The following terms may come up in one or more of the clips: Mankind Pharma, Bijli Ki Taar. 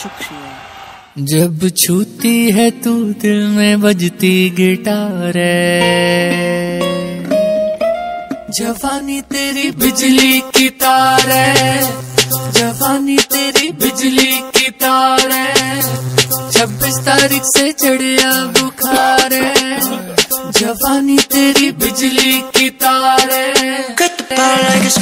शुक्रिया। जब छूती है तू दिल में बजती गिटार है, जवानी तेरी बिजली की तार है, जवानी तेरी बिजली की तार है। 26 तारीख से चढ़िया बुखार है, जवानी तेरी बिजली की तार है।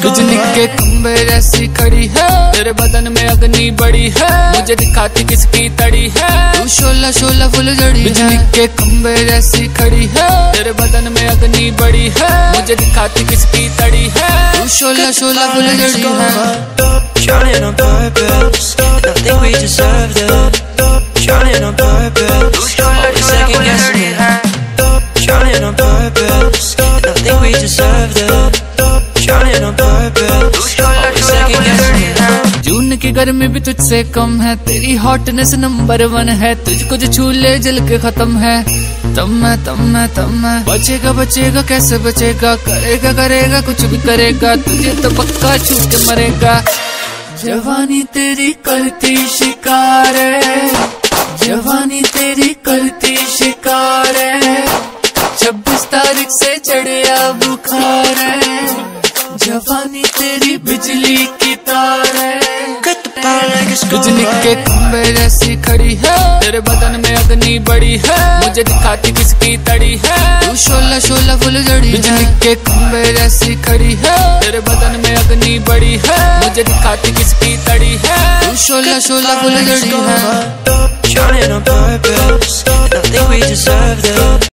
बिजली के खंबे जैसी खड़ी है, तेरे बदन में अग्नि बड़ी है, मुझे दिखाती किसकी तड़ी है, तू शोला शोला फूल जड़ी है। बिजली के खंबे जैसी खड़ी है, तेरे बदन में अग्नि बड़ी है, मुझे दिखाती किसकी तड़ी है, तू शोला शोला फूल जड़ी है। Shining on purpose, nothing we deserve. Shining on purpose, always second guessing. जून की गर्मी भी तुझसे कम है, तेरी हॉटनेस नंबर 1 है, तुझको जो छू ले जल के खत्म है। तम है बचेगा कैसे बचेगा, करेगा कुछ भी करेगा, तुझे तो पक्का छूट मरेगा। जवानी तेरी करती शिकार है, जवानी तेरी करती शिकार है। 26 तारीख से चढ़िया बुखार है, जवानी तेरी बिजली की तार है। बिजली के खंबे जैसी खड़ी है, तेरे बदन में अग्नि बड़ी है, मुझे दिखाती किसकी तड़ी है, तू शोला शोला फूल जड़ी है। बिजली के खंबे जैसी खड़ी है, तेरे बदन में अग्नि बड़ी है, मुझे दिखाती किसकी तड़ी है, तू शोला शोला फूल जड़ी है।